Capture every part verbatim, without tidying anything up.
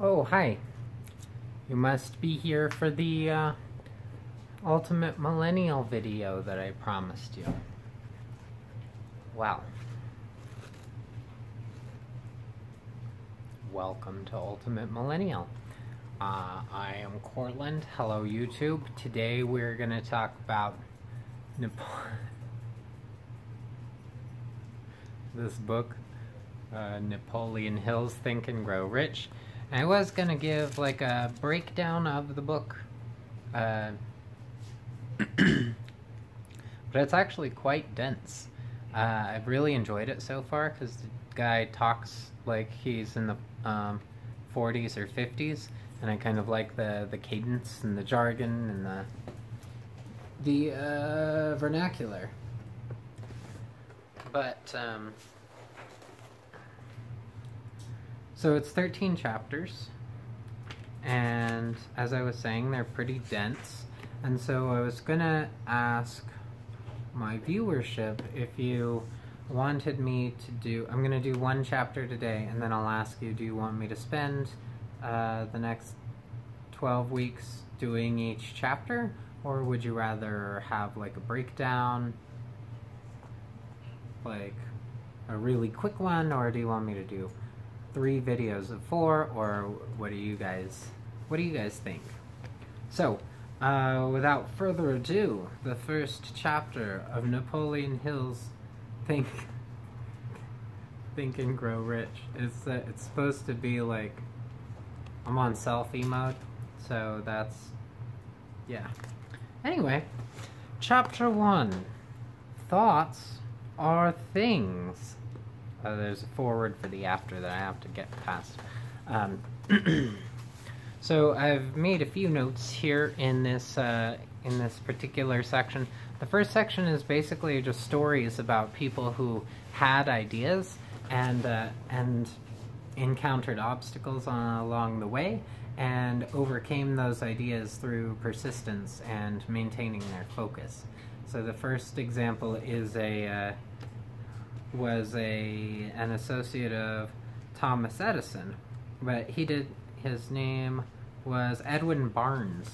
Oh, hi. You must be here for the uh, Ultimate Millennial video that I promised you. Wow. Welcome to Ultimate Millennial. Uh, I am Cortland. Hello, YouTube. Today we're going to talk about Napoleon. This book, uh, Napoleon Hill's Think and Grow Rich. I was gonna give like a breakdown of the book, uh, but it's actually quite dense. Uh, I've really enjoyed it so far because the guy talks like he's in the um, forties or fifties, and I kind of like the the cadence and the jargon and the the uh, vernacular. But. Um, So it's thirteen chapters, and as I was saying, they're pretty dense, and so I was gonna ask my viewership if you wanted me to do, I'm gonna do one chapter today, and then I'll ask you, do you want me to spend uh, the next twelve weeks doing each chapter, or would you rather have like a breakdown, like a really quick one, or do you want me to do three videos of four, or what do you guys what do you guys think? So uh, without further ado, the first chapter of Napoleon Hill's Think Think and Grow Rich. It's uh, it's supposed to be like, I'm on selfie mode, so that's, yeah. Anyway, chapter one, thoughts are things. Uh, there's a forward for the after that I have to get past. Um, so I've made a few notes here in this uh, in this particular section. The first section is basically just stories about people who had ideas and uh, and encountered obstacles on, along the way, and overcame those ideas through persistence and maintaining their focus. So the first example is a. Uh, was a an associate of Thomas Edison, but he did his name was Edwin Barnes,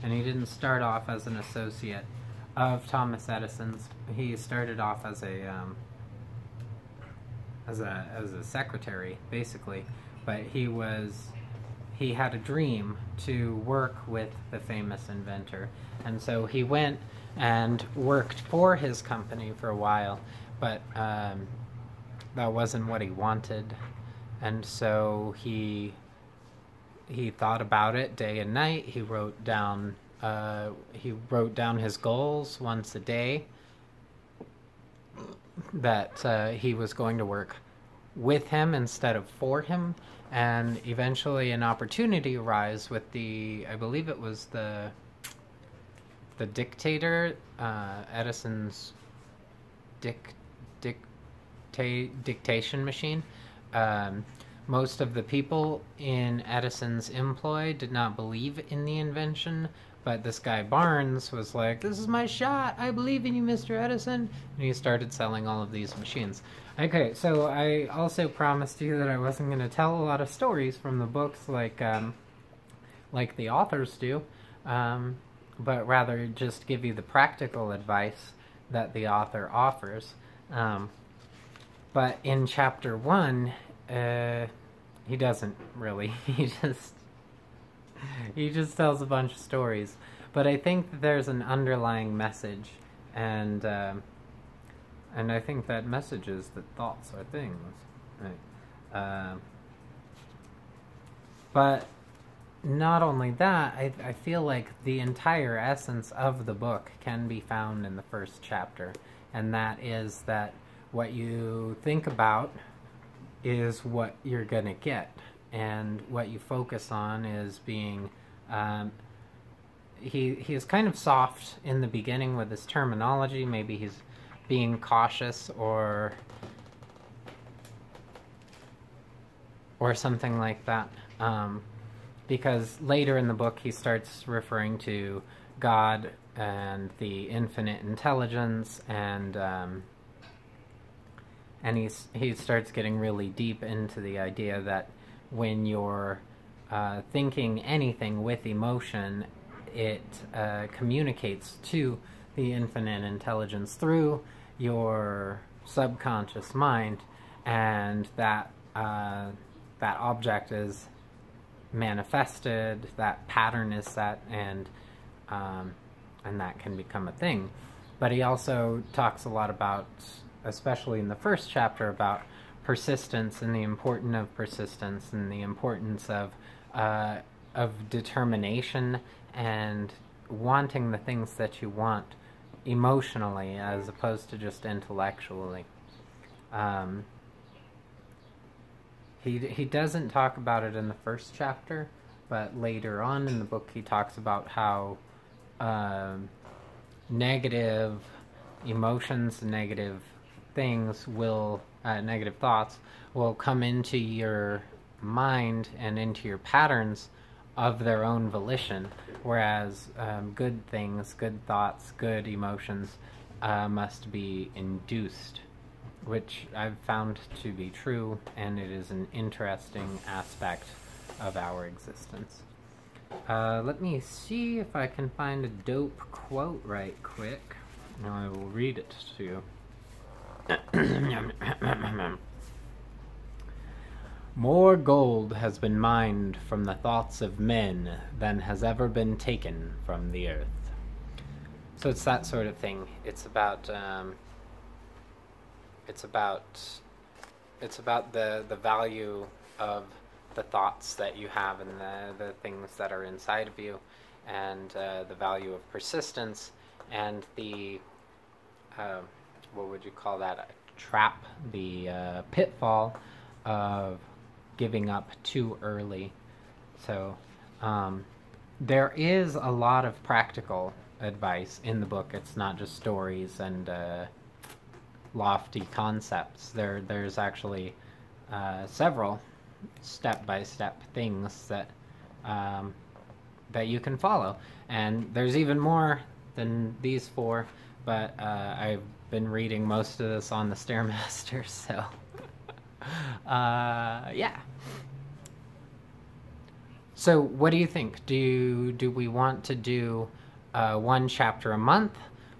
and he didn't start off as an associate of Thomas Edison's. He started off as a um, as a as a secretary, basically, but he was he had a dream to work with the famous inventor, and so he went and worked for his company for a while. But um, that wasn't what he wanted, and so he he thought about it day and night. He wrote down uh, he wrote down his goals once a day, that uh, he was going to work with him instead of for him, and eventually an opportunity arose with the I believe it was the the dictator uh, Edison's dic. dictation machine. Um, most of the people in Edison's employ did not believe in the invention, but this guy Barnes was like, this is my shot, I believe in you, Mister Edison, and he started selling all of these machines. Okay, so I also promised you that I wasn't going to tell a lot of stories from the books like um, like the authors do, um, but rather just give you the practical advice that the author offers. Um, But in chapter one, uh, he doesn't really. He just he just tells a bunch of stories. But I think that there's an underlying message, and uh, and I think that message is that thoughts are things. Right. Uh, but not only that, I, I feel like the entire essence of the book can be found in the first chapter, and that is that what you think about is what you're gonna get, and what you focus on is being um, he he is kind of soft in the beginning with his terminology. Maybe he's being cautious or or something like that, um, because later in the book he starts referring to God and the infinite intelligence, and um, And he's, he starts getting really deep into the idea that when you're uh, thinking anything with emotion, it uh, communicates to the infinite intelligence through your subconscious mind, and that uh, that object is manifested, that pattern is set, and um, and that can become a thing. But he also talks a lot about, especially in the first chapter, about persistence and the importance of persistence and the importance of uh, of determination and wanting the things that you want emotionally as opposed to just intellectually. Um, he, he doesn't talk about it in the first chapter, but later on in the book he talks about how uh, negative emotions, negative things will, uh, negative thoughts will come into your mind and into your patterns of their own volition, whereas um, good things, good thoughts, good emotions uh, must be induced, which I've found to be true, and it is an interesting aspect of our existence. Uh, let me see if I can find a dope quote right quick, and I will read it to you. More gold has been mined from the thoughts of men than has ever been taken from the earth. So it's that sort of thing. It's about, um, it's about, it's about the, the value of the thoughts that you have and the, the things that are inside of you, and uh, the value of persistence, and the, uh, what would you call that, a trap, the uh, pitfall of giving up too early. So um, there is a lot of practical advice in the book. It's not just stories and uh, lofty concepts. There, there's actually uh, several step-by-step things that um, that you can follow, and there's even more than these four. But uh, I've been reading most of this on the Stairmaster, so. Uh, yeah. So what do you think? Do you, do we want to do uh, one chapter a month?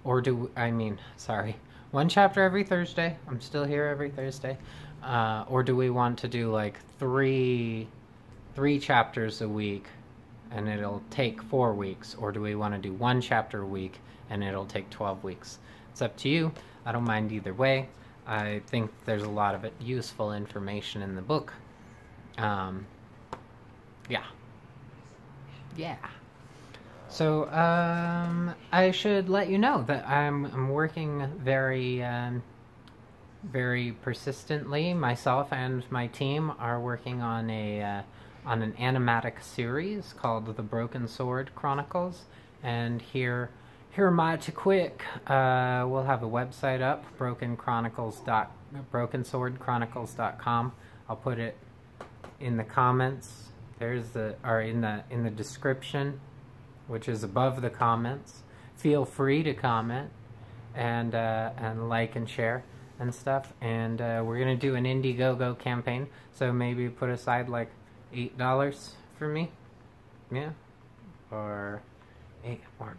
Or do, I mean, sorry, one chapter every Thursday? I'm still here every Thursday. Uh, or do we want to do like three, three chapters a week and it'll take four weeks? Or do we want to do one chapter a week and it'll take twelve weeks? It's up to you. I don't mind either way. I think there's a lot of useful information in the book. Um, yeah. Yeah. So, um, I should let you know that I'm, I'm working very, um, very persistently. Myself and my team are working on a, uh, on an animatic series called The Broken Sword Chronicles, and here... Here am I to quick. Uh, we'll have a website up, broken chronicles dot broken sword chronicles dot com. I'll put it in the comments. There's the, or in the in the description, which is above the comments. Feel free to comment and uh, and like and share and stuff. And uh, we're gonna do an Indiegogo campaign, so maybe put aside like eight dollars for me, yeah, or eight or.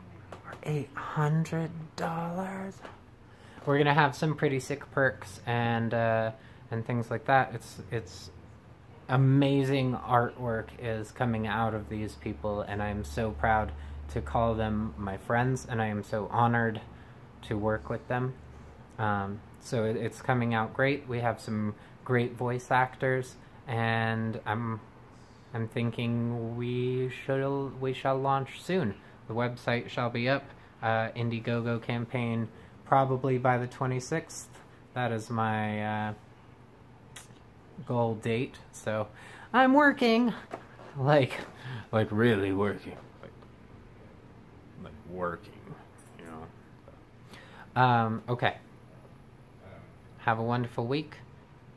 eight hundred dollars. We're gonna have some pretty sick perks and uh, and things like that. It's it's amazing artwork is coming out of these people, and I'm so proud to call them my friends, and I am so honored to work with them. Um, so it, it's coming out great. We have some great voice actors, and I'm I'm thinking we shall we shall launch soon. The website shall be up, uh, Indiegogo campaign probably by the twenty-sixth. That is my uh, goal date, so I'm working, like, like really working, like, like working, you know. Um, okay, have a wonderful week,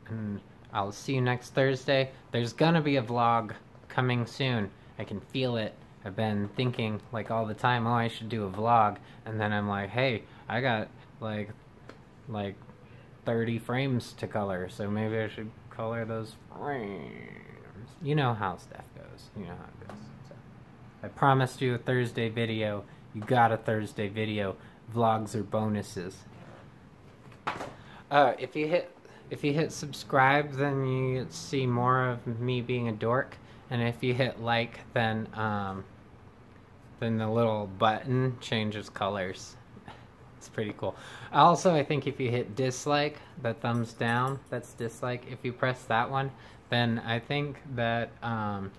and I'll see you next Thursday. There's gonna be a vlog coming soon, I can feel it. I've been thinking, like, all the time, oh, I should do a vlog, and then I'm like, hey, I got, like, like, thirty frames to color, so maybe I should color those frames. You know how stuff goes. goes. You know how it goes. So, I promised you a Thursday video. You got a Thursday video. Vlogs are bonuses. Uh, if you hit if you hit subscribe, then you see more of me being a dork. And if you hit like, then um, then the little button changes colors. It's pretty cool. Also, I think if you hit dislike, the thumbs down, that's dislike. If you press that one, then I think that um,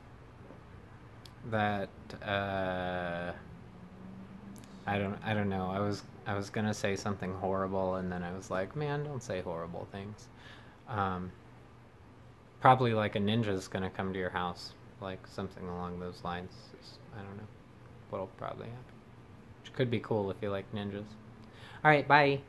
that uh, I don't I don't know. I was I was gonna say something horrible, and then I was like, man, don't say horrible things. Um, probably like a ninja's gonna come to your house, like something along those lines. It's, I don't know what'll probably happen. Which could be cool if you like ninjas. All right, bye.